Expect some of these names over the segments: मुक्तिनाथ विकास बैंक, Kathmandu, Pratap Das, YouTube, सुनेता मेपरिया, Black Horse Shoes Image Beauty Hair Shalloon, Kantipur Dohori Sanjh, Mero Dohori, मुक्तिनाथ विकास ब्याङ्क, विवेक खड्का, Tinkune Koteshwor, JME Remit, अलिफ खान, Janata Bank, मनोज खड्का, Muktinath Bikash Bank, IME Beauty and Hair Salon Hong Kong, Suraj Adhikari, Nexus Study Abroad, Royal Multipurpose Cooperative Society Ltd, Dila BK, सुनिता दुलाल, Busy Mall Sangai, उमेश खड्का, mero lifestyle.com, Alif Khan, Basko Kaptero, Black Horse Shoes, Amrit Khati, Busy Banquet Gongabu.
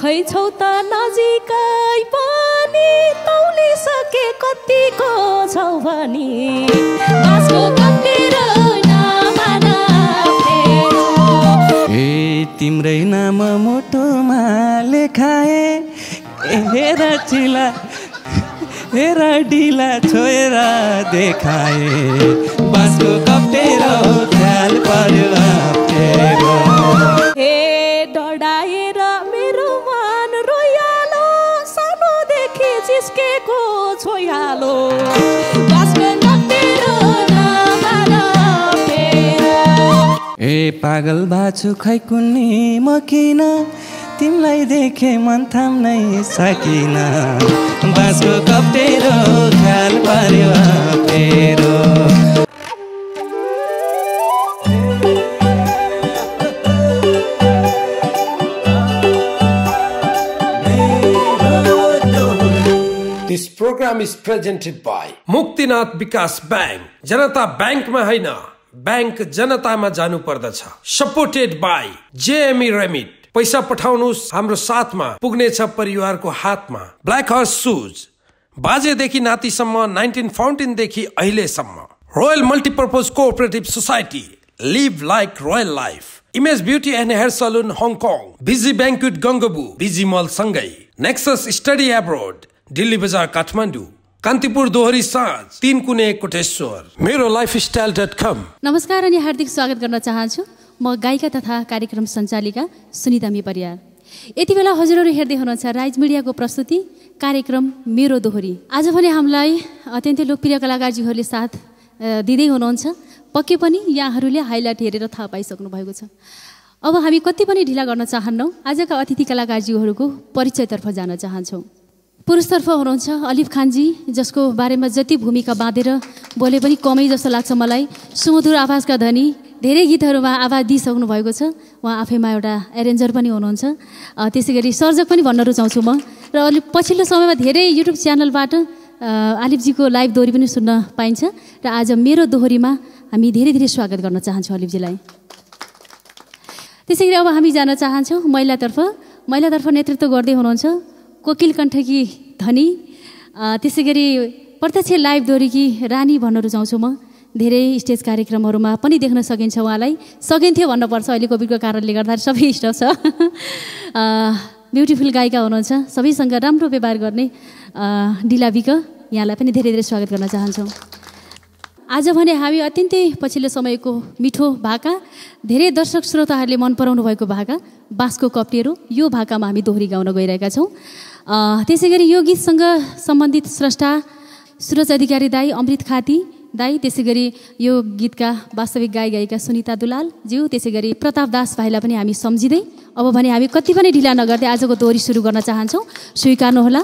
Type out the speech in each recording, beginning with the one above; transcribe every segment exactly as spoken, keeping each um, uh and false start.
खै छौ त नजिकै पनि तौली सके कतिको छौ भनी बास्को कप्टेरो नाम ए तिम्रै नाम मोटोमा लेखाए हेर चिला हेर ढिला छोएर देखाए बास्को कप्टेरो ख्याल पर्यो आफै ए डडाएर मेरो मन रोयालो सानो देखि जिस्केको छोयालो बास्को कप्टेरो ए पागल बाछु खै कुन्नी म किन तिमलाई देखे मन थाम्नै सकिन बास्को कप्टेरो ख्याल पर्यो आफै This program is presented by Muktinath Bikash Bank. Janata Bank ma haina, bank janata ma janu pardacha. Supported by J M E Remit. Paisa pathaunus hamro sathma, pugne cha parivarko haatma. Black Horse Shoes. Baje dekhi nati samma, nineteen fourteen dekhi ahile samma. Royal Multipurpose Cooperative Society. Live like royal life. Umesh Beauty and Hair Salon Hong Kong. Busy Banquet Gongabu. Busy Mall Sangai. Nexus Study Abroad. Delhi बजार काठमाडौँ, कान्तिपुर दोहरी साँझ, तिनकुने कोटेश्वर, मेरो lifestyle dot कम। नमस्कार अनि हार्दिक स्वागत गर्न चाहन्छु। म गायिका तथा कार्यक्रम सञ्चालिका सुनेता मेपरिया। यति बेला हजुरहरू हेर्दै हुनुहुन्छ राइज मिडियाको प्रस्तुति कार्यक्रम मेरो दोहरी। आज भने हामीलाई अत्यन्तै लोकप्रिय कलाकारजीहरूले साथ दिँदै हुनुहुन्छ। पक्कै पनि यहाँहरूले हाइलाइट हेरेर थाहा पाइसक्नु भएको छ। अब हामी कति पनि ढिला गर्न चाहन्नौ। आजका अतिथि कलाकारजीहरूको परिचयतर्फ जान चाहन्छौँ। पुरुषतर्फ हुनुहुन्छ अलिफ खानजी, जसको बारेमा जति भूमिका बाँधेर बोले पनि कमै जस्तो लाग्छ मलाई। सुमधुर आवाजका धनी, धेरै गीतहरूमा आवाज दिइसक्नु भएको छ। उहाँ आफैमा एउटा एरेन्जर पनि हुनुहुन्छ, त्यसै गरी सर्जक पनि भन्न रुचाउँछु म। र अलिक पछिल्लो समयमा धेरै युट्युब च्यानलबाट अलिफजीको लाइभ दोहोरी पनि सुन्न पाइन्छ। र आज मेरो दोहोरीमा हामी धेरै धेरै स्वागत गर्न चाहन्छौँ अलिफजीलाई। त्यसै गरी अब हामी जान चाहन्छौँ महिलातर्फ। महिलातर्फ नेतृत्व गर्दै हुनुहुन्छ कोकिल कण्ठकी धनी, त्यसै गरी प्रत्यक्ष लाइभ दोहोरीकी रानी भन्न रुचाउँछु म। धेरै स्टेज कार्यक्रमहरूमा पनि देख्न सकिन्छ उहाँलाई, सकिन्थ्यो भन्नुपर्छ, अहिले कोभिडको कारणले गर्दा सबै स्टप छ। ब्युटिफुल गायिका हुनुहुन्छ, सबैसँग राम्रो व्यवहार गर्ने डिलाबिक, यहाँलाई पनि धेरै धेरै स्वागत गर्न चाहन्छौँ। आज भने हामी अत्यन्तै पछिल्लो समयको मिठो भाका, धेरै दर्शक श्रोताहरूले मन पराउनु भएको भाका बास्को कप्टेरो, यो भाकामा हामी दोहोरी गाउन गइरहेका छौँ। त्यसै गरी यो गीतसँग सम्बन्धित स्रष्टा सुरज अधिकारी दाई, अमृत खाती दाई, त्यसै गरी यो गीतका वास्तविक गायक गायिका सुनिता दुलाल ज्यू, त्यसै गरी प्रताप दास भाइलाई पनि हामी सम्झिँदै अब भने हामी कति पनि ढिला नगर्दै आजको दोहोरी सुरु गर्न चाहन्छौँ। स्वीकार्नुहोला।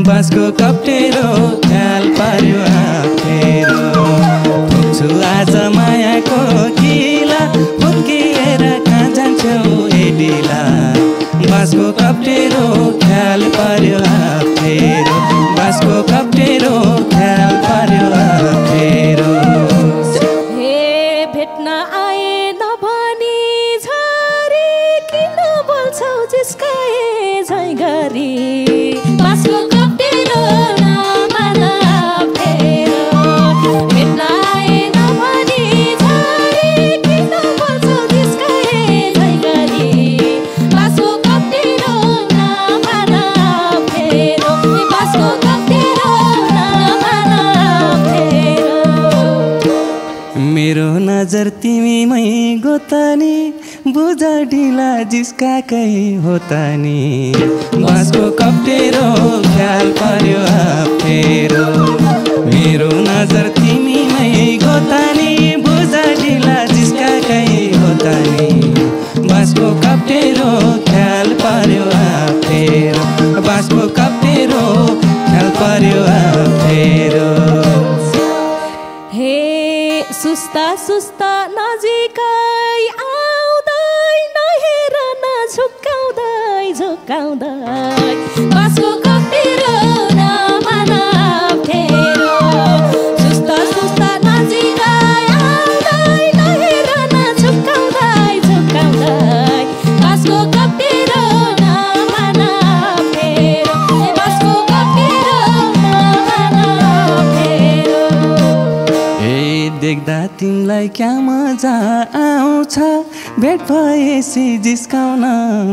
बास्को कप्टेरो ख्याल पर्यो आफेरो छु आज मायाको किला फुकिएर कहाँ जान्छौ ए ढिला बास्को कप्टेरो ख्याल पर्यो आफेरो बास्को कप्टेरो ख्याल पर्यो आफेरो हे भेट्न आए नभनी झरी किन बोल्छौ जिस्काए झैं गरी बास्को कप्टेरो नाम फेरो मेरो नजर तिमीमै गोतानी बुझा ढिला जिसका कही होतानी बास्को कप्टेरो ख्याल पर्यो आफेरो मेरो नजर तिमीमै गोतानी बुझा ढिला जिसका कही होतानी बास्को कप्टेरो ख्याल पर्यो आफेरो बास्को कप्टेरो ख्याल पर्यो आफेरो सुस्ता सुस्ता नजिकै आउँदै नहेर नझुक्काउँदै झुक्काउँदै बास्को कप्टेरो नमान आफेरो सुस्ता सुस्ता नजिकै आउँदै नहेर नझुक्काउँदै झुक्काउँदै बास्को कप्टेरो नमान आफेरो बास्को कप्टेरो नमान आफेरो ए देख्दा तिमलाई क्या मजा आउँछ भेट भएसी जिस्काउन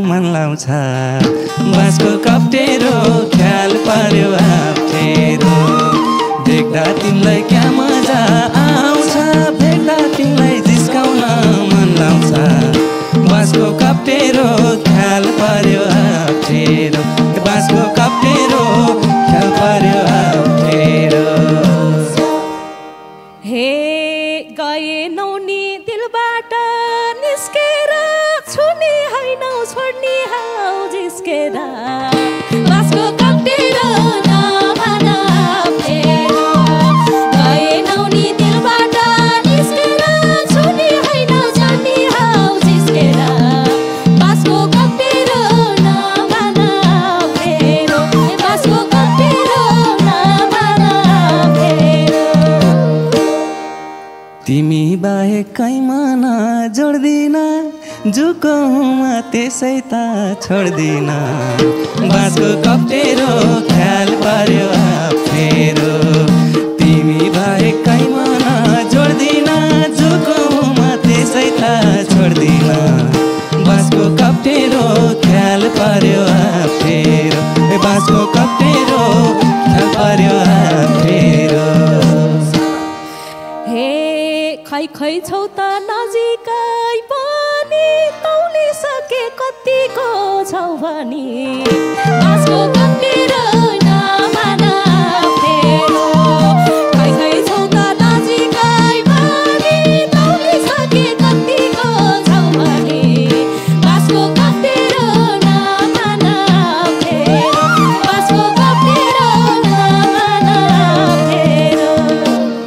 मन लाउँछ बास्को कप्टेरो ख्याल पर्यो आफेरो देख्दा तिमलाई क्या मजा आउँछ भेट्दा तिमलाई जिस्काउन मन लाउँछ बास्को कप्टेरो ख्याल पर्यो आफेरो बास्को कप्टेरो ख्याल पर्यो आफेरो हे गए नौनी दिलबाट निस्केर छुने होइन छोड्ने हौ जिस्केर बास्को कप्टेरो नमान आफेरो गए नौनी दिलबाट निस्केर छुने होइन छोड्ने हौ जिस्केर बास्को कप्टेरो नमान आफेरो बास्को कप्टेरो नमान आफेरो तिमी कहीँ मन जोड्दिन झुकाउमा त्यसै त छोड्दिन बास्को कप्टेरो ख्याल पर्यो आफेरो तिमी भए कहीँ मन जोड्दिन झुकाउमा त्यसै त छोड्दिन बास्को कप्टेरो ख्याल पर्यो आफेरो बास्को कप्टेरो ख्याल पर्यो आफेरो खै खै छौ त नजिकै पनि तौली सके कतिको छौ भने बास्को कप्टेरो नमान आफेरो खै खै छौ त नजिकै पनि तौली सके कतिको छौ भने बास्को कप्टेरो नमान आफेरो बास्को कप्टेरो नमान आफेरो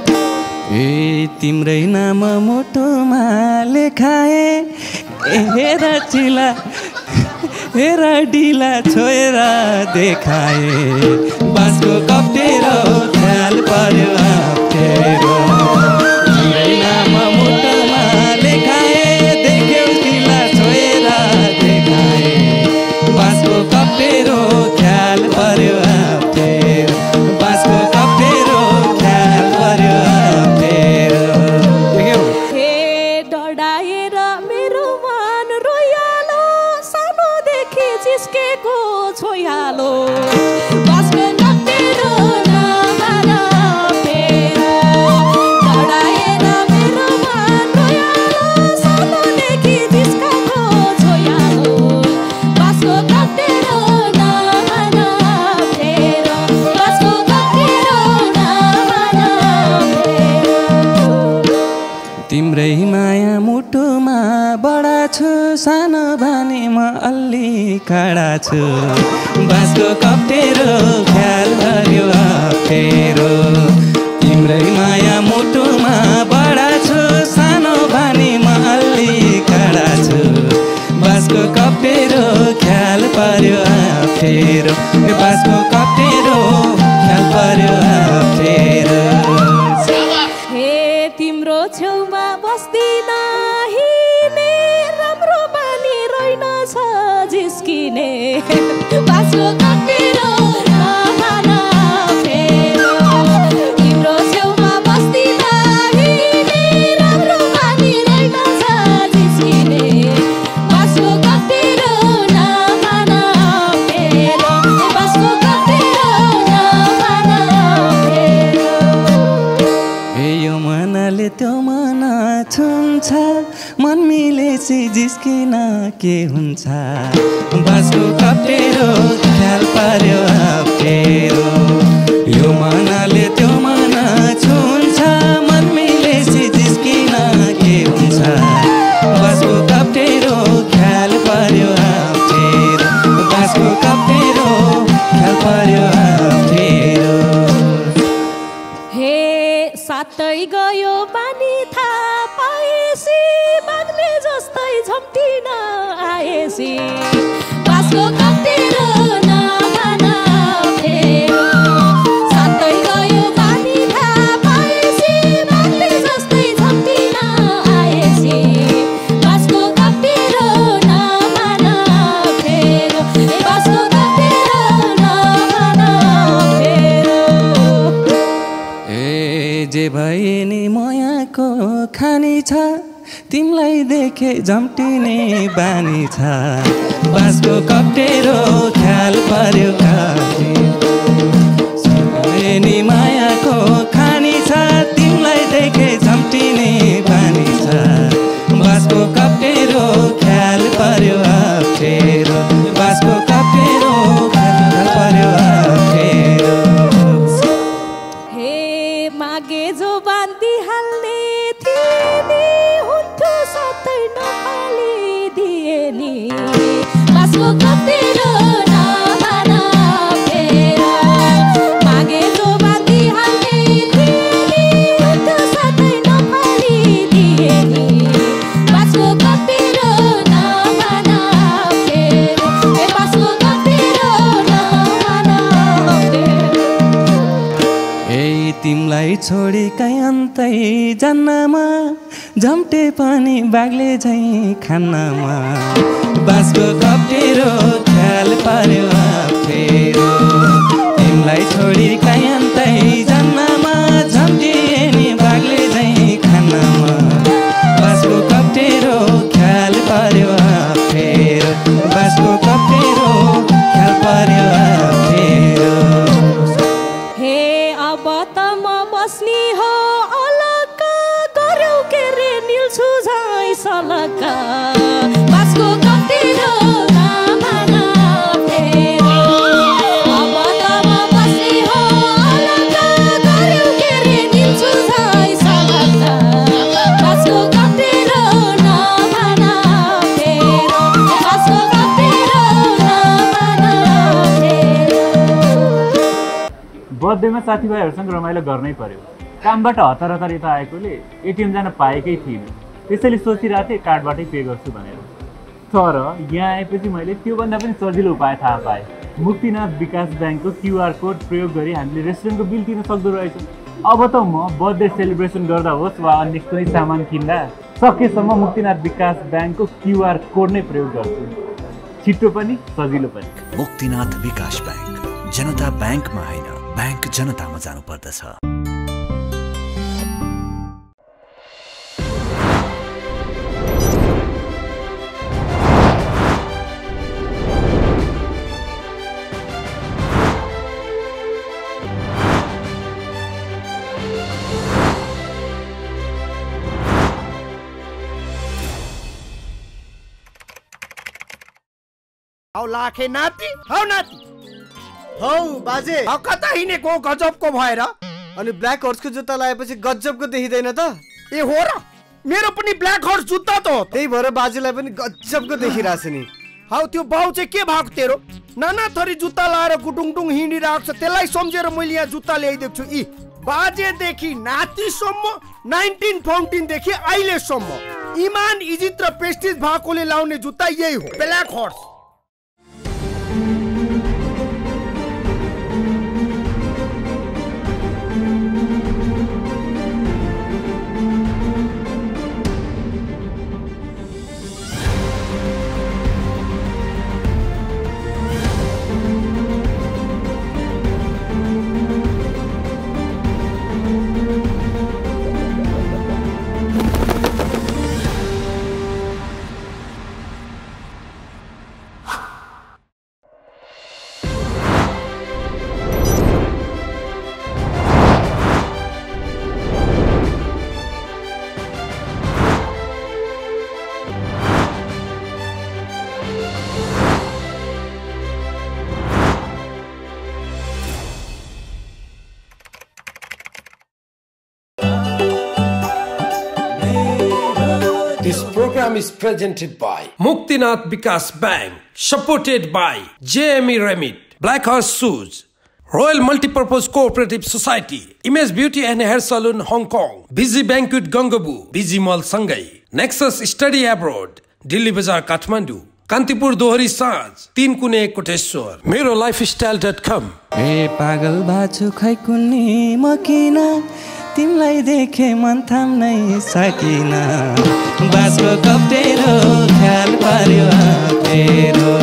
ए तिम्रै नाम मोटोमा लेखाए हेर चिला हेर ढिला छोएर देखाए बास्को कप्टेरो ख्याल पर्यो आफेरो नाम मोटोमा लेखाए देख्यौ ढिला छोएर देखाए बास्को कप्टेरो ख्याल पर्यो आफेरो बास्को कप्टेरो ख्याल पर्यो आफेरो बास्को कप्टेरो नमान आफेरो डढाएर मेरो मन रोयालो सानोदेखि जिस्काएको छोयालो बास्को कप्टेरो नमान आफेरो बास्को कप्टेरो नमान आफेरो तिम्रै माया मुटुमा बडा छु सानो भने म अल्ली खडा छु बास्को कप्टेरो ख्याल पर्यो आफेरो तिम्रै माया मुटुमा बडा छु सानो भने म अल्ली खडा छु बास्को कप्टेरो ख्याल पर्यो आफेरो बास्को कप्टेरो ख्याल पर्यो आफेरो हे तिम्रो छेउमा बस्दिन बास्को कप्टेरो नमान आफेरो तिम्रो छेउमा बस्दिन हिँड्ने राम्रो बानी रहेनछ जिस्किने बास्को कप्टेरो नमान आफेरो बास्को कप्टेरो नमान आफेरो ए यो मन तिमीले त्यो मना छुन्छ मन मिलेसी जिस्किन के हुन्छ बास्को कप्टेरो ख्याल पार्यो आफेरो यो मनाले त्यो मना छुन्छ मन मिलेसी जिस्किन के हुन्छ बास्को कप्टेरो ख्याल पार्यो आफेरो बास्को कप्टेरो ख्याल पार्यो आफेरो हे सातै गयो पानी था पाएसी माग्ने जस्तै झम्टिन आएसी बास्को कप्टेरो नभना फेरो सातै गयो पानी था पाएसी माग्ने जस्तै झम्टिन आएसी बास्को कप्टेरो नभना फेरो बास्को कप्टेरो नभना फेरो ए जे भएनी खानी छ तिमलाई देखे झम्टिने बानी छ बास्को कप्टेरो ख्याल पर्यो नि मायाको खानी छ तिमलाई देखे झम्टिने बानी छ बास्को कप्टेरो ख्याल पर्यो आफेरो बास्को कप्टेरो ख्याल पर्यो आफेरो हे मागे जो बान्ती हाल्ने बास्को कप्टेरो नभना फेरो मागे जो बाती हाल्ने सधैँ नफालिदिए नि बास्को कप्टेरो नभना फेरो बास्को कप्टेरो नभना फेरो ए तिमलाई छोडी कहीँ अन्तै जान्नमा झम्टे पनि बाघले झैँ खानामा बास्को कप्टेरो ख्याल पार्यो आफेरो तिमलाई छोडी कहीँ अन्तै जान्नमा झम्टिए नि बाघले झैँ खानामा बास्को कप्टेरो ख्याल पार्यो आफेरो बास्को कप्टेरो ख्याल पार्यो आफेरो हे अब त म बस्नी हो सलका बास्को कप्टेरो नभना फेरो अब त म बस्नी हो अलका गर्यो के रे दिन्छु झै सलका बास्को कप्टेरो नभना फेरो बास्को कप्टेरो नभना फेरो बर्थडेमा साथीभाइहरुसँग रमाइलो गर्नै पर्यो। कामबाट हतार हतार यता आएकोले एटीएम जान पाएकै थिएन, त्यसैले सोचिरहेको थिएँ कार्डबाटै पे गर्छु भनेर। तर यहाँ आएपछि मैले त्योभन्दा पनि सजिलो उपाय थाहा पाएँ। मुक्तिनाथ विकास ब्याङ्कको क्युआर कोड प्रयोग गरी हामीले रेस्टुरेन्टको बिल तिर्न सक्दो रहेछौँ। अब त म बर्थडे सेलिब्रेसन गर्दा होस् वा अन्य कुनै सामान किन्दा सकेसम्म मुक्तिनाथ विकास ब्याङ्कको क्युआर कोड नै प्रयोग गर्छु, छिटो पनि सजिलो पनि। मुक्तिनाथ विकास ब्याङ्क, जनता ब्याङ्कमा होइन, ब्याङ्क जनतामा जानुपर्दछ। लाखे नाति हौ नाति हौ बाजे कता हिँडेको गजबको भएर, अनि ब्ल्याक हर्सको जुत्ता लगाएपछि गजबको देखिँदैन त? ए हो र, मेरो पनि ब्ल्याक हर्स जुत्ता त हो, त्यही भएर बाजेलाई पनि गजबको देखिरहेछ नि। हौ त्यो बाउ चाहिँ के भएको तेरो? नाना थरी जुत्ता लाएर गुटुङटुङ हिँडिरहेको छ, त्यसलाई सम्झेर मैले यहाँ जुत्ता ल्याइदिएको छु। यी बाजेदेखि नातिसम्म नाइन्टिन फाउन्टिनदेखि अहिलेसम्म इमान इज्जत र प्रेस्टिज भएकोले लाउने जुत्ता यही हो, black horse. This program is presented by Muktinath Bikash Bank, supported by J M E Remit, Black Horse Shoes, Royal Multipurpose Cooperative Society, Umesh Beauty and Hair Salon Hong Kong, Busy Banquet Gongabu, Busy Mall Sangai, Nexus Study Abroad, Delhi Bazaar Kathmandu, Kantipur दोहरी साँझ, तिनकुने कोटेश्वर, मेरो lifestyle dot com. ए पागल बाजु खै कुन्नी म किन तिमलाई देखे मन थाम्नै सकिन। बास्को कप्टेरो ख्याल पर्यो तेरो,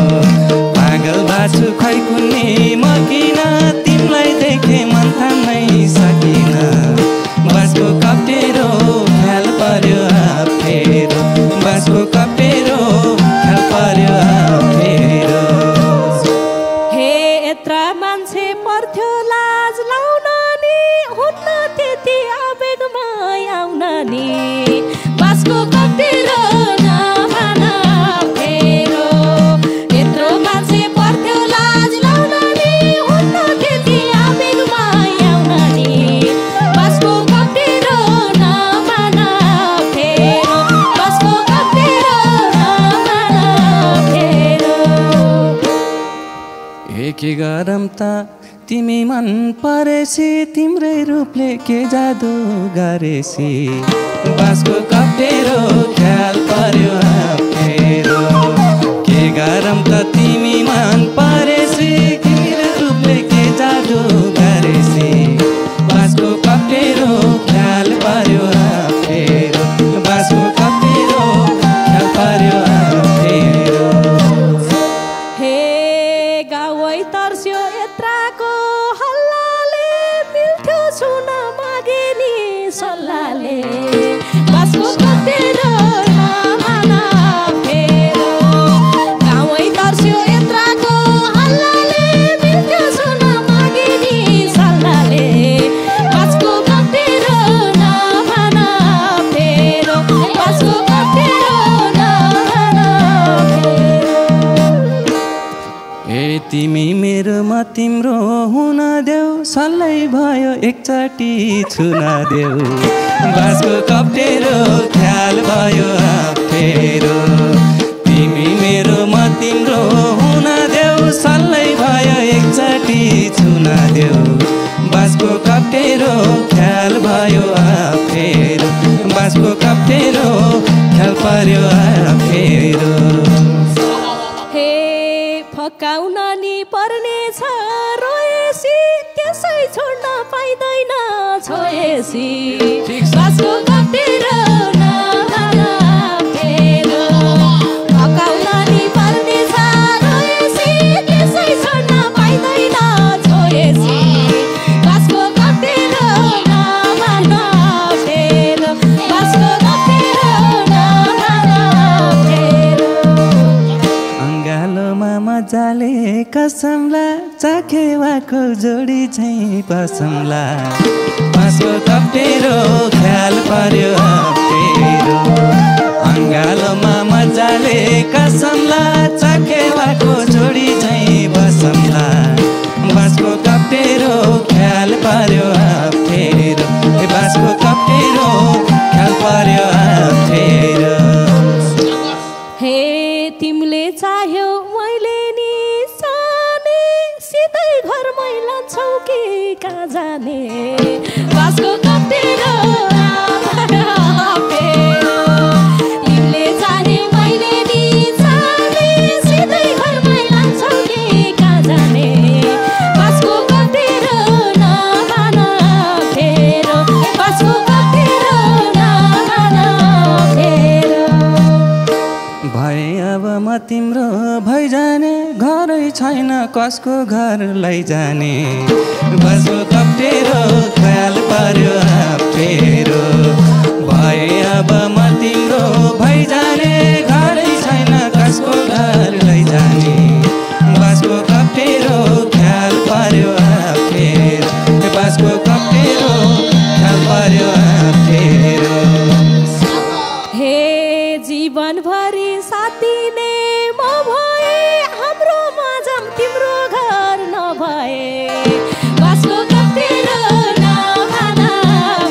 पागल बाजु खै कुन्नी म किन तिमलाई देखे मन थाम्नै सकिन। बास्को कप्टेरो ख्याल पर्यो तेरो, बास्को कप्टेरो के गरम त तिमी मन परेसी, तिम्रै रूपले के जादु गरेसी। बास्को कप्टेरो ख्याल पर्यो तेरो, के गरम त तिमी मन परेसी, तिम्रै रूपले के जादु गरेसी। बास्को कप्टेरो ख्याल पर्यो तेरो, बास्को कप्टेरो ख्याल पर्यो तेरो। तिमी मेरो म तिम्रो हुन देऊ, सल्लै भयो एकचोटि छुन देऊ। बास्को कप्टेरो ख्याल भयो तेरो, तिमी मेरो म तिम्रो हुन देऊ, सल्लै भयो एकचोटि छुन देऊ। बास्को कप्टेरो ख्याल भयो तेरो, बास्को कप्टेरो ख्याल पर्यो तेरो। फकाउन नि पर्ने छ रोएसी, त्यसै छोड्न पाइदैन छोएसी। बास्को कप्टेरो फकाउन नि पर्ने छ रोएसी, त्यसै छोड्न पाइदैन छोएसी। बास्को कप्टेरो बास्को जाले कसमला, चाखेवाको जोडी झैँ पसमला। बास्को कप्टेरो ख्याल पर्यो तेरो, अङ्गालोमा मजाले कसमला, चाखेवाको जोडी झैँ बसमला। बास्को कप्टेरो ख्याल पर्यो तेरो, बास्को कप्टेरो ख्याल पर्यो तेरो। हे तिमीले चाह्यो कि कहाँ जाने, बास्को कप्टेरो तिमीले जाने मैले नि जाने, सिधै घरमै लान्छौ कि कहाँ जाने। बास्को कप्टेरो नभान फेरो, बास्को कप्टेरो नभान फेरो। भए अब म तिम्रो भई जाने, घरै छैन कसको घरलाई जाने। बास्को कप्टेरो ख्याल पर्यो तेरो, भए अब म तिम्रो भई जाने, घरै छैन कसको घरलाई जाने। बास्को कप्टेरो ख्याल पर्यो तेरो, बास्को कप्टेरो ख्याल पर्यो तेरो। हे जीवनभरि साथी नै म भए, हाम्रो माझम तिम्रो घर नभए। बास्को कप्टेरो नभान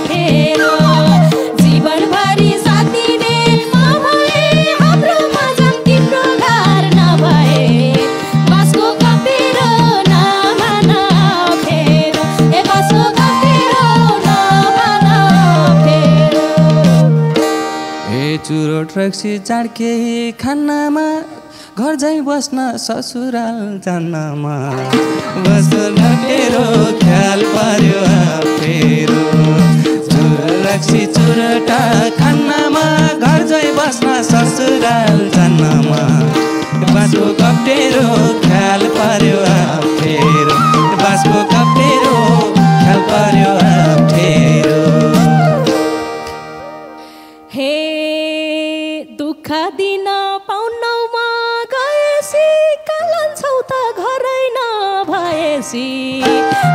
फेरो, जीवनभरि चुरो ट्रक्सी चाँड केही खानामा घर जाइ बस्न ससुराल जान्नमा बस्न ढकेरो ख्याल पार्यो आफेरो चुरो ट्रक्सी चुरोटा खानामा घर जाइ बस्न ससुराल जान्नमा बास्को कप्टेरो ख्याल पार्यो आफेरो बास्को कप्टेरो ख्याल पार्यो आफेरो हे दुःख दिन पाउन्नमा गएसी कालन छौता घरै न भएसी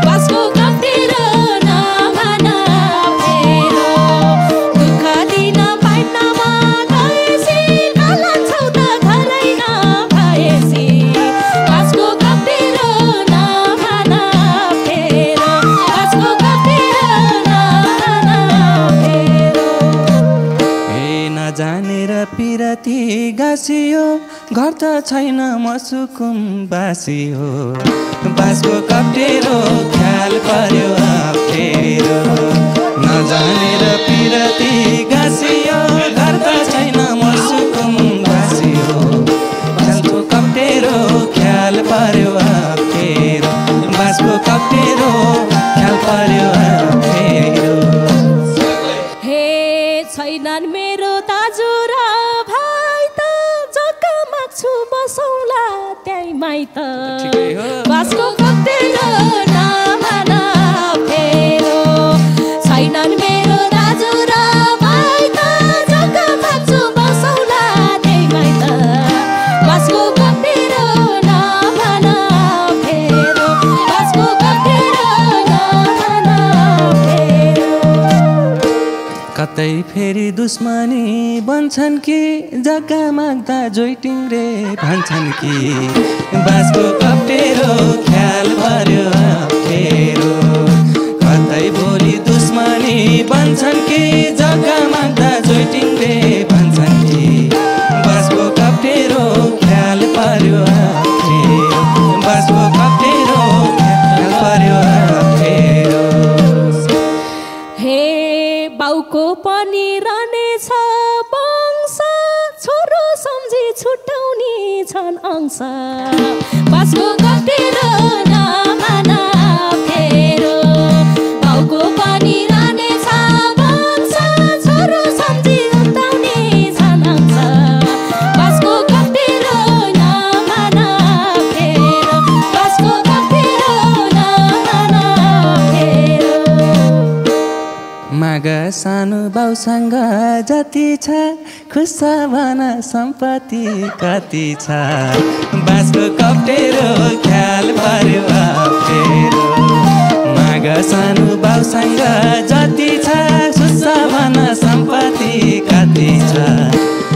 बास्को कप्टेरो न भना पिरती गासियो घर त छैन म सुकुम बासियो बास्को कप्टेरो ख्याल पर्यो आफेरो नजानेर पिरती गासियो घर त छैन म सुकुम बासियो बास्को कप्टेरो ख्याल पर्यो आफेरो बास्को कप्टेरो ख्याल पर्यो आफेरो हे छैनन् मेरो दाजुरा बसौला त्यही माइत बास्को कप्टेरो नभन फेरो छैनन् मेरो दाजु र भाइ त जग्गा माग्छु बसौला त्यही माइत बास्को कप्टेरो नभन फेरो बास्को कप्टेरो नभन फेरो कतै फेरि दुश्मनी भन्छन् कि जग्गा माग्दा जोइटिङ्रे भन्छन् कि बास्को कप्टेरो ख्याल पर्यो आफेरो कतै भोलि दुश्मनी भन्छन् कि जग्गा माग्दा जोइटिङ्रे भन्छन् कि बास्को कप्टेरो ख्याल पर्यो आफेरो बास्को कप्टेरो ख्याल पर्यो आफेरो हे बाउको पनि रहनेछ छुट्टाउने छन् अंश बास्को कप्टेरो नभन फेरो बाउको पनि रहनेछ वंश छोरो सम्झी छुट्टाउने छन् अंश बास्को कप्टेरो नभन फेरो बास्को कप्टेरो नभन फेरो माग सानो बाउसँग जति छ खुसावाना सम्पत्ति कति छ बास्को कप्टेरो ख्याल पर्यो आफेरो माग सानो बाउसँग जति छ खुसावाना सम्पत्ति कति छ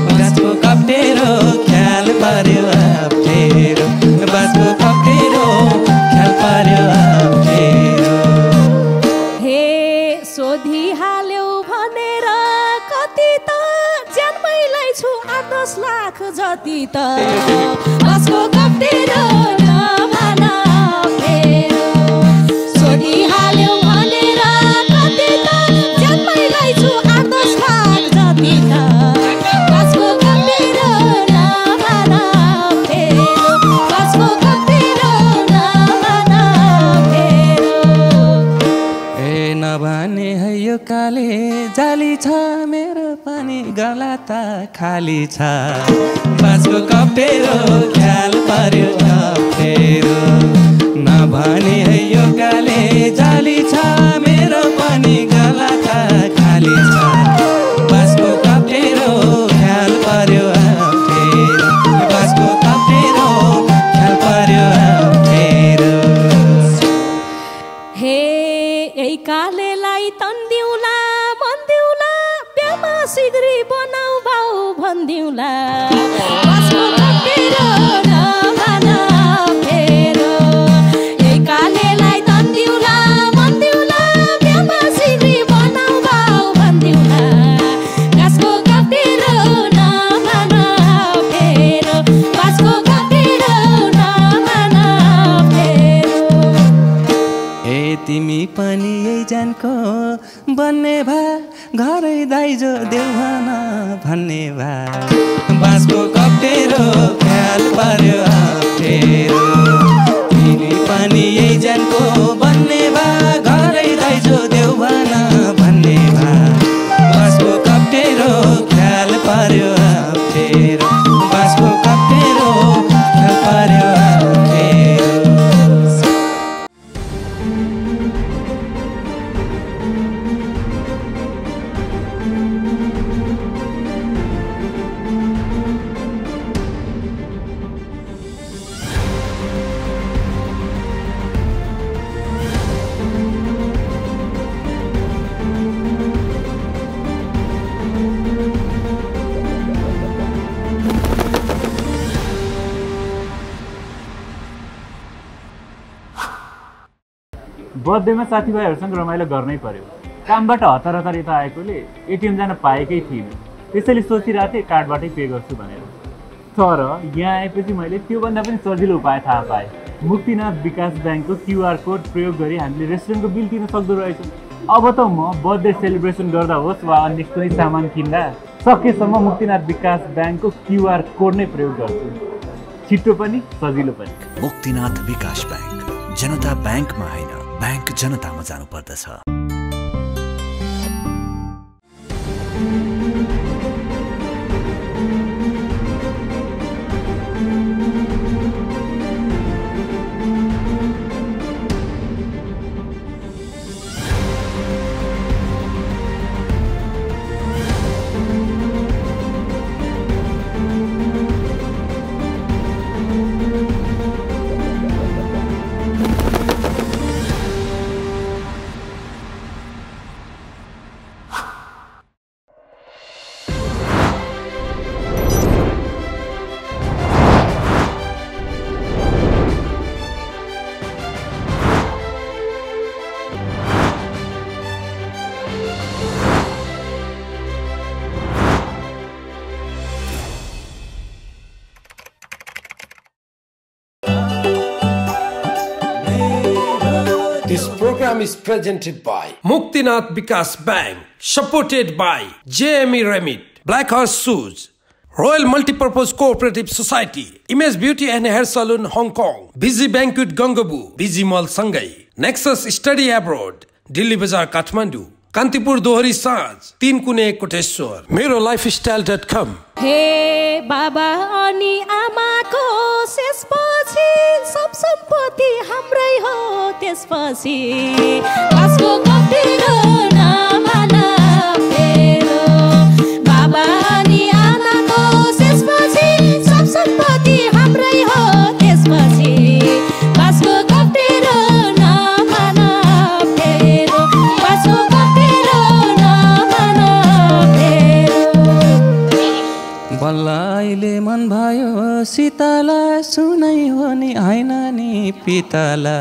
बास्को कप्टेरो ख्याल पर्यो आफेरो बास्को कप्टेरो ख्याल पर्यो आफेरो हे सोधिहाल्यौ भनेर कति त दस लाख जति त बास्को कप्टेरो नभन फेरो सोधिहाल्यौ भनेर कति त जन्मैलाई छु आठ दस लाख जति त बास्को कप्टेरो नभन फेरो बास्को कप्टेरो नभन फेरो ए नभने है यो काले जाली छ मेरो पानी गला त खाली छ बास्को कप्टेरो ख्याल पर्यो आफेरो नभने है यो काले जाली छ मेरो पनि गला त खाली छ बास्को कप्टेरो ख्याल पर्यो आफेरो बास्को कप्टेरो ख्याल पर्यो आफेरो हे यही कालेलाई तन्दिउला मन्दिउला बेमा सिग्री बनाउ बाउ भन्दिउला बास्को कप्टेरो नभन फेरो यही कालेलाई तन्दिउला मन्दिउला बेमा सिग्री बनाउ बाउ भन्दिउला बास्को कप्टेरो नभन फेरो बास्को कप्टेरो नभन फेरो ए तिमी पनि यही जानको बन्ने भा घरै दाइ जो देवाना भन्ने भाइ बाँसको कप्टेरो ख्याल पार्यो आफेरो तिमी पनि यही जानको भन्ने भाइ घरै दाइ जो देवाना भन्ने भाइ बाँसको कप्टेरो ख्याल पार्यो आफेरो बाँसको कप्टेरो ख्याल पार्यो आफेरो बर्थडे में साथी भाईहरुसँग रमाइलो गर्नै पर्यो। कामबाट हतार हतार यता आएकोले एटीएम जान पाएकै थिएन। त्यसैले सोचिरहेको थिएँ कार्डबाटै पे गर्छु भनेर। तर यहाँ आएपछि मैले त्योभन्दा पनि सजिलो उपाय थाहा पाएँ। मुक्तिनाथ विकास बैंकको क्यूआर कोड प्रयोग गरी हामीले रेस्टुरेन्टको बिल तिर्न सक्दो रहेछौँ। अब त म बर्थडे सेलिब्रेसन गर्दा होस् वा अन्य कुनै सामान किन्दा सकेसम्म मुक्तिनाथ विकास बैंकको क्यूआर कोड नै प्रयोग गर्छु। छिटो पनि सजिलो पनि। मुक्तिनाथ विकास बैंक जनता बैंकमा हैन, बैंक जनतामा जानु पर्दछ। This program is presented by Muktinath Bikash Bank, supported by J M E Remit, Black Horse Shoes, Royal Multipurpose Cooperative Society, Image Beauty and Hair Salon Hong Kong, Busy Banquet Gongabu, Busy Mall Sangai, Nexus Study Abroad, Delhi Bazaar Kathmandu, Kantipur Dohori Sanjh, Tinkune Koteshwor, mero lifestyle dot com. Hey Baba ani ama ko sespachi sab sampati hamrai ho tespachi Basko Kaptero na mana pero Baba ani ama ko sespachi sab sampati hamrai ho tespachi Basko Kaptero na mana pero Basko Kaptero na mana pero बल्लाइले मन भयो सीताला सुनै हो नि हैन नि पिताला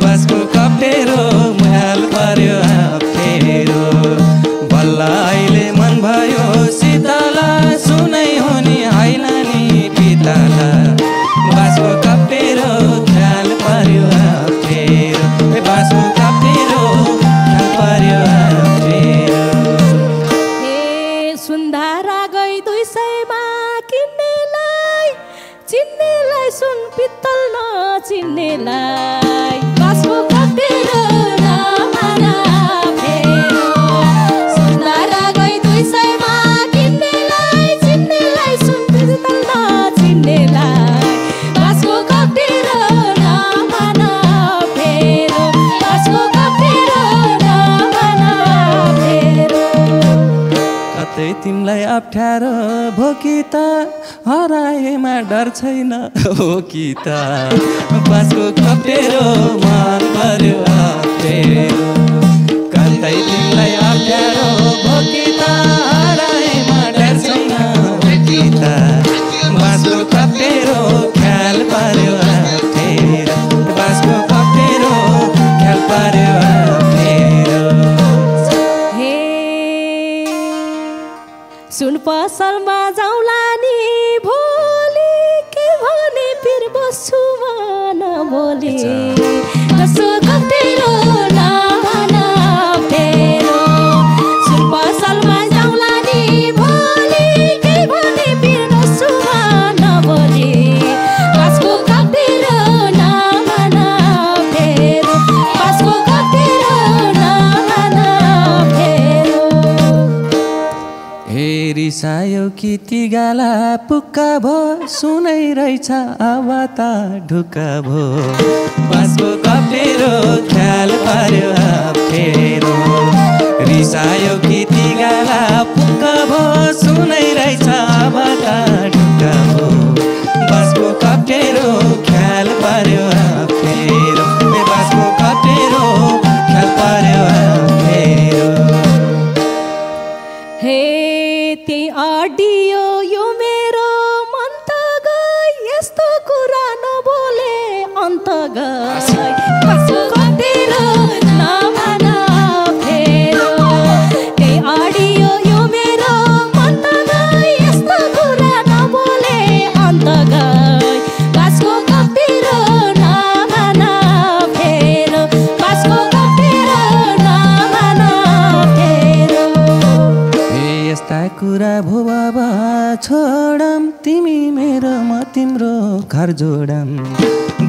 बाँसको कप्टेरो म्याल पर्यो आफेरो बल्लाइले मन भयो सीताला सुनै हो नि हैन नि पिताला बाँसको कप्टेरो म्याल पर्यो आफेरो ए बाँसको कप्टेरो म्याल पर्यो आफेरो ए सुन्धारा गई दुई सयमा चिन्नेलाई सुन पित्तल न चिन्नेलाई बाँसको कप्टेरो नमाना फेरो सुन्धारा गई दुई सयमा किन्नेलाई चिन्नेलाई सुन पित्तल न चिन्नेलाई बाँसको कप्टेरो नमाना फेरो बाँसको कप्टेरो नमाना फेरो कतै तिमलाई अप्ठ्यारो भोकिता हराएमा डर छैन हो कि त बाँसको कप्टेरो मन पर्यो आफेरो कतै तिमीलाई अप्ठ्यारो भोकि त हराएमा डर छैन हो कि त बाँसको कप्टेरो ख्याल पर्यो आफेरो बाँसको कप्टेरो ख्याल पर्यो आफेरो हे सुन पसलमा जाउला नि बोली कसो कप्टेरो नमाना फेरो सुन पसलमा जाऊ फेरि सायो कि ती गाला पुक्का भो सुनै रहेछ आवाता ढुक्का भो बास्को कप्टेरो ख्याल पार्यो फेरो रिसायो कि ती गाला पुक्का भो सुनै रहेछ आवाता ढुक्का भो बास्को कप्टेरो ख्याल पार्यो फेरो बास्को कप्टेरो ख्याल पार्यो फेरो आडियो यो मेरो मन त गई यस्तो कुरा नबोले अन्त गई बास्को कप्टेरो नमान फेरो त्यही आडियो यो मेरो मन त गई यस्तो कुरा नबोले अन्त गई बास्को कप्टेरो नमान फेरो बास्को कप्टेरो नमान फेरो यस्ता कुरा भो बाबा छोडम तिमी मेरो म तिम्रो घर जोडम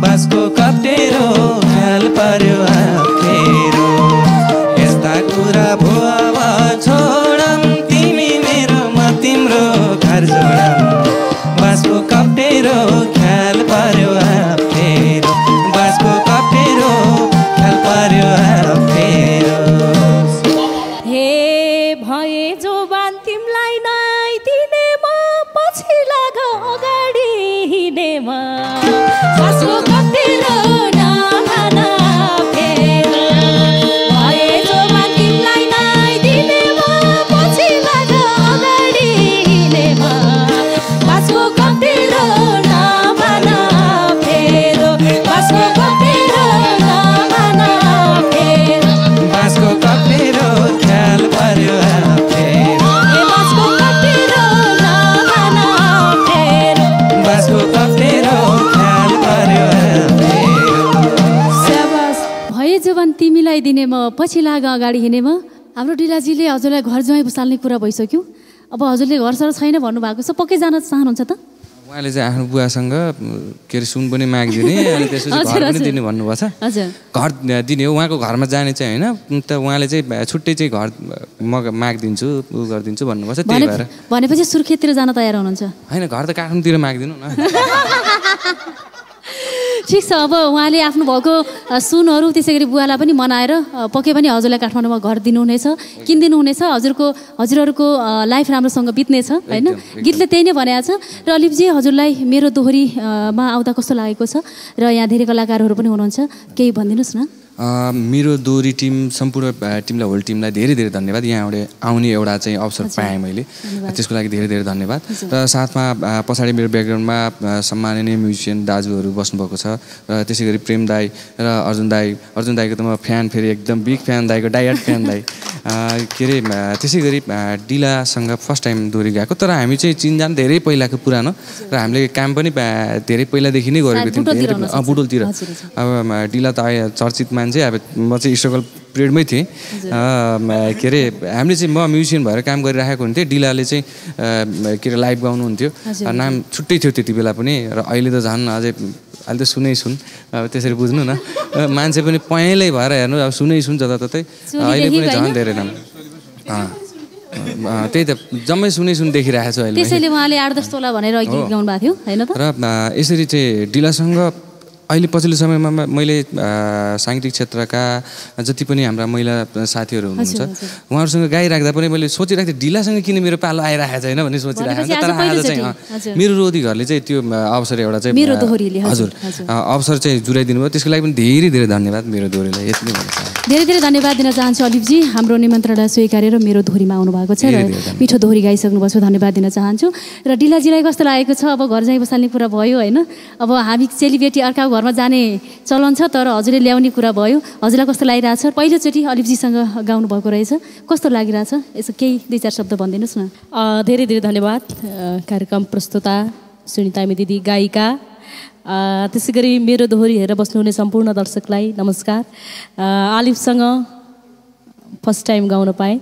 बास्को कप्टेरो ख्याल पार्यो फेरो यस्ता कुरा भो बाबा छोडम तिमी मेरो म तिम्रो घर जोडम बास्को कप्टेरो ख्याल पार्यो फेरो बास्को कप्टेरो ख्याल पार्यो फेरो बास्को कप्टेरो नमान फेरो भए जो तिमीलाई नाइ दिने म पछि लाग अगाडि हिँड्ने म बास्को कप्टेरो नमान फेरो बास्को कप्टेरो नमान फेरो बास्को कप्टेरो ख्याल पार्यो फेरो बास्को कप्टेरो नमान फेरो बास्को कप्टेरो तिमीलाई दिने म पछि लाग अगाडि हिँडेम। हाम्रो डिलाजीले हजुरलाई घर ज्वाइँ बसाल्ने कुरा भइसक्यो। अब हजुरले घर सर छैन भन्नुभएको छ, पक्कै जान चाहनुहुन्छ त? उहाँले चाहिँ आफ्नो बुवासँग के अरे सुन पनि मागिदिने अनि त्यसपछि घर पनि दिने भन्नुभएको छ। हजुर घर दिने हो, उहाँको घरमा जाने चाहिँ होइन, त उहाँले चाहिँ छुट्टै चाहिँ घर म मागिदिन्छु उ गरिदिन्छु भन्नुभएको छ। त्यही भएर भनेपछि सुर्खेततिर जान तयार हुनुहुन्छ होइन? घर त काठमाडौँतिर मागिदिनु न। ठिक छ, अब उहाँले आफ्नो भएको सुनहरू त्यसै गरी बुवालाई पनि मनाएर पक्कै पनि हजुरलाई काठमाडौँमा घर दिनुहुनेछ, किनिदिनु हुनेछ। हजुरको हजुरहरूको लाइफ राम्रोसँग बित्नेछ होइन? गीतले त्यही नै भनेको छ। र अलिफजी, हजुरलाई मेरो दोहोरीमा आउँदा कस्तो लागेको छ? र यहाँ धेरै कलाकारहरू पनि हुनुहुन्छ, केही भनिदिनुहोस् न। मेरो दोहोरी टिम, सम्पूर्ण टिमलाई, होल टिमलाई धेरै धेरै धन्यवाद। यहाँ एउटा आउने एउटा चाहिँ अवसर पाएँ मैले, त्यसको लागि धेरै धेरै धन्यवाद। र साथमा पछाडि मेरो ब्याकग्राउन्डमा सम्माननीय म्युजिसियन दाजुहरू बस्नुभएको छ, र त्यसै गरी प्रेम दाई र अर्जुन दाई। अर्जुन दाईको त म फ्यान, फेरि एकदम बिग फ्यान दाईको, डायट फ्यान दाई। के अरे त्यसै गरी डिलासँग फर्स्ट टाइम दोहोरी गाएको, तर हामी चाहिँ चिनजान धेरै पहिलाको पुरानो, र हामीले काम पनि धेरै पहिलादेखि नै गरेको थियौँ बुटोलतिर। अब डिला त चर्चितमा मान्छे, अब म चाहिँ स्ट्रगल पिरियडमै थिएँ। के अरे हामीले चाहिँ म म्युजिसियन भएर काम गरिराखेको हुन्थेँ, डिलाले चाहिँ के अरे लाइभ गाउनुहुन्थ्यो, नाम छुट्टै थियो त्यति बेला पनि। र अहिले त झन् अझै अहिले त सुनै सुन, अब त्यसरी बुझ्नु न, मान्छे पनि पहेँलै भएर हेर्नु, अब सुनै सुन जताततै, अहिले पनि झन् धेरै नाम। त्यही त, जम्मै सुनै सुन देखिरहेको छु अहिले। त्यसैले उहाँले आठ दस तोला भनेर गीत गाउनु भएको थियो होइन त? र यसरी चाहिँ डिलासँग अहिले पछिल्लो समयमा मैले साङ्गीतिक क्षेत्रका जति पनि हाम्रा महिला साथीहरू हुनुहुन्छ, उहाँहरूसँग गाइराख्दा पनि मैले सोचिरहेको थिएँ ढिलासँग किन मेरो पालो आइरहेको छैन भन्ने सोचिरहेको थिएँ। तर आज चाहिँ मेरो रोधी घरले चाहिँ त्यो अवसर एउटा चाहिँ हजुर अवसर चाहिँ जुराइदिनु भयो, त्यसको लागि पनि धेरै धेरै धन्यवाद मेरो दोहोरीलाई। यति नै धेरै धेरै धन्यवाद दिन चाहन्छु अलिफजी, हाम्रो निमन्त्रणलाई स्वीकारेर मेरो दोहोरीमा आउनुभएको छ, मिठो दोहोरी गाइसक्नुभएको छ, धन्यवाद दिन चाहन्छु। र डिलाजीलाई कस्तो लागेको छ? अब घर जाई बसाल्ने कुरा भयो होइन, अब हामी चेलीबेटी अर्का घरमा जाने चलन छ, तर हजुरले ल्याउने कुरा भयो, हजुरलाई कस्तो लागिरहेछ? पहिलोचोटि अलिफजीसँग गाउनु भएको रहेछ, कस्तो लागिरहेछ? यसो केही दुई चार शब्द भनिदिनुहोस् न। धेरै धेरै धन्यवाद। कार्यक्रम प्रस्तुता सुनिता मे दिदी, गायिका। त्यसै गरी मेरो दोहोरी हेरेर बस्नुहुने सम्पूर्ण दर्शकलाई नमस्कार। आलिफसँग फर्स्ट टाइम गाउन पाएँ,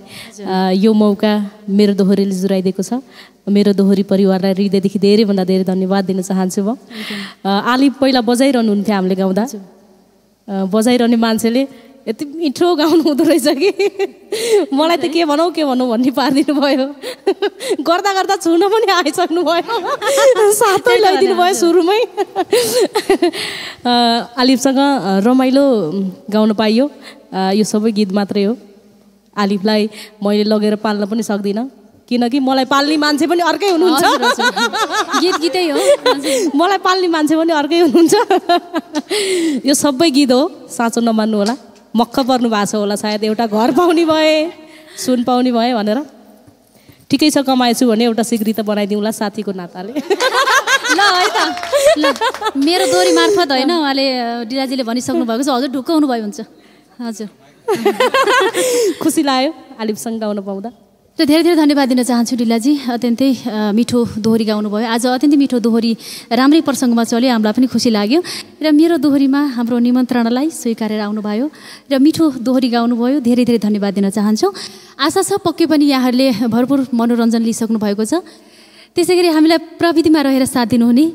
यो मौका मेरो दोहोरीले जुराइदिएको छ। मेरो दोहोरी परिवारलाई हृदयदेखि धेरैभन्दा धेरै धन्यवाद दिन चाहन्छु म। आलिफ पहिला बजाइरहनुहुन्थ्यो, हामीले गाउँदा बजाइरहने मान्छेले यति मिठो गाउनु हुँदो रहेछ कि मलाई त के भनौ के भनौ भन्ने पारिदिनु भयो। गर्दा गर्दा छुन पनि आइसक्नु भयो, साथै ल्याइदिनु भयो सुरुमै। आलिफसँग रमाइलो गाउन पाइयो। यो सबै गीत मात्रै हो, आलिफलाई मैले लगेर पाल्न पनि सक्दिनँ किनकि मलाई पाल्ने मान्छे पनि अर्कै हुनुहुन्छ। गीत गीतै हो, मलाई पाल्ने मान्छे पनि अर्कै हुनुहुन्छ। यो सबै गीत हो, साँचो नमान्नु होला। मक्ख पर्नु भएको छ होला सायद, एउटा घर पाउने भए, सुन पाउने भए भनेर। ठिकै छ, कमाएछु भने एउटा सिग्री त बनाइदिउँला साथीको नाताले। ल है त, ल मेरो दोरी मार्फत होइन, उहाँले डिराजीले भनिसक्नु भएको छ, हजुर ढुक्क हुनुभयो हुन्छ। हजुर खुसी लाग्यो आलिफसँग गाउन पाउँदा। र धेरै धेरै धन्यवाद दिन चाहन्छु डिलाजी, अत्यन्तै मिठो दोहोरी गाउनुभयो। आज अत्यन्तै मिठो दोहोरी राम्रै प्रसङ्गमा चल्यो, हामीलाई पनि खुसी लाग्यो। र मेरो दोहोरीमा हाम्रो निमन्त्रणालाई स्वीकारेर आउनुभयो र मिठो दोहोरी गाउनुभयो। धेरै धेरै धन्यवाद दिन चाहन्छु। आशा छ पक्कै पनि यहाँहरूले भरपूर मनोरञ्जन लिइसक्नु भएको छ। त्यसै गरी हामीलाई प्रविधिमा रहेर साथ दिनुहुने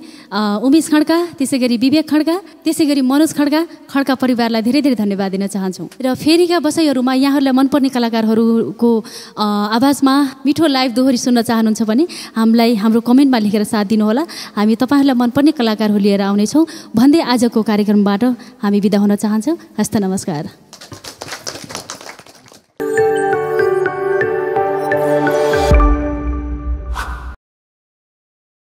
उमेश खड्का, त्यसै गरी विवेक खड्का, त्यसै गरी मनोज खड्का, खड्का परिवारलाई धेरै धेरै धन्यवाद दिन चाहन्छौँ। र फेरिका बसाइहरूमा यहाँहरूलाई मनपर्ने कलाकारहरूको आवाजमा मिठो लाइभ दोहोरी सुन्न चाहनुहुन्छ भने हामीलाई हाम्रो कमेन्टमा लेखेर साथ दिनुहोला। हामी तपाईँहरूलाई मनपर्ने कलाकारहरू लिएर आउनेछौँ भन्दै आजको कार्यक्रमबाट हामी बिदा हुन चाहन्छौँ। हस्त नमस्कार।